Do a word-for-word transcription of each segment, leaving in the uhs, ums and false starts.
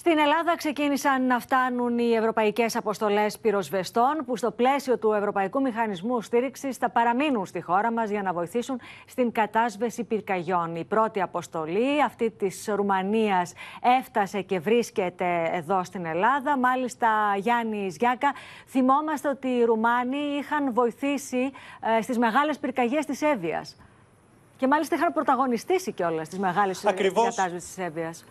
Στην Ελλάδα ξεκίνησαν να φτάνουν οι ευρωπαϊκές αποστολές πυροσβεστών που στο πλαίσιο του Ευρωπαϊκού Μηχανισμού Στήριξης θα παραμείνουν στη χώρα μας για να βοηθήσουν στην κατάσβεση πυρκαγιών. Η πρώτη αποστολή αυτή της Ρουμανίας έφτασε και βρίσκεται εδώ στην Ελλάδα. Μάλιστα, Γιάννη Ζιάκα, θυμόμαστε ότι οι Ρουμάνοι είχαν βοηθήσει στις μεγάλες πυρκαγιές της Εύβοιας. Και μάλιστα είχαν πρωταγωνιστήσει κιόλας τις μεγάλες κατάσβεσεις της Εύβοιας.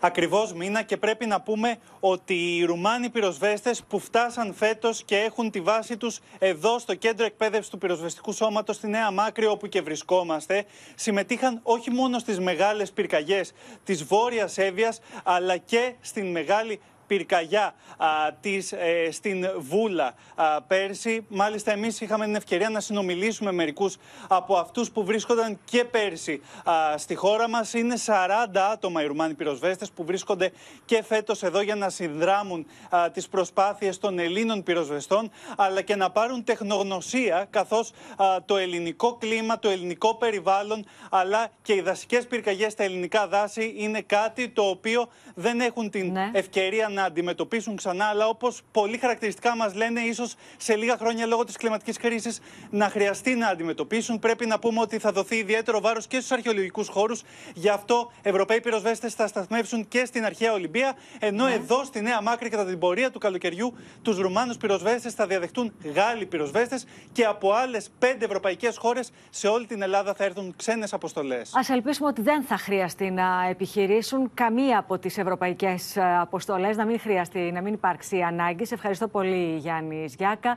Ακριβώς, Μίνα, και πρέπει να πούμε ότι οι Ρουμάνοι πυροσβέστες που φτάσαν φέτος και έχουν τη βάση τους εδώ στο Κέντρο Εκπαίδευσης του Πυροσβεστικού Σώματος στη Νέα Μάκρη, όπου και βρισκόμαστε, συμμετείχαν όχι μόνο στις μεγάλες πυρκαγιές της Βόρειας Εύβοιας, αλλά και στην μεγάλη πυρκαγιά α, της, ε, στην Βούλα α, πέρσι. Μάλιστα, εμείς είχαμε την ευκαιρία να συνομιλήσουμε μερικούς από αυτούς που βρίσκονταν και πέρσι α, στη χώρα μας. Είναι σαράντα άτομα οι Ρουμάνοι πυροσβέστες που βρίσκονται και φέτος εδώ για να συνδράμουν α, τις προσπάθειες των Ελλήνων πυροσβεστών, αλλά και να πάρουν τεχνογνωσία, καθώς α, το ελληνικό κλίμα, το ελληνικό περιβάλλον, αλλά και οι δασικές πυρκαγιές στα ελληνικά δάση είναι κάτι το οποίο δεν έχουν την ναι. ευκαιρία να αντιμετωπίσουν ξανά, αλλά όπως πολύ χαρακτηριστικά μας λένε, ίσως σε λίγα χρόνια λόγω της κλιματικής κρίσης να χρειαστεί να αντιμετωπίσουν. Πρέπει να πούμε ότι θα δοθεί ιδιαίτερο βάρος και στους αρχαιολογικούς χώρους. Γι' αυτό Ευρωπαίοι πυροσβέστες θα σταθμεύσουν και στην αρχαία Ολυμπία, ενώ ναι. εδώ στη Νέα Μάκρη, κατά την πορεία του καλοκαιριού, τους Ρουμάνους πυροσβέστες θα διαδεχτούν Γάλλοι πυροσβέστες και από άλλες πέντε ευρωπαϊκές χώρες σε όλη την Ελλάδα θα έρθουν ξένες αποστολές. Ας ελπίσουμε ότι δεν θα χρειαστεί να επιχειρήσουν καμία από τις ευρωπαϊκές αποστολές. Να μην χρειαστεί, να μην υπάρξει ανάγκη. Σε ευχαριστώ πολύ, Γιάννη Ζιάκα.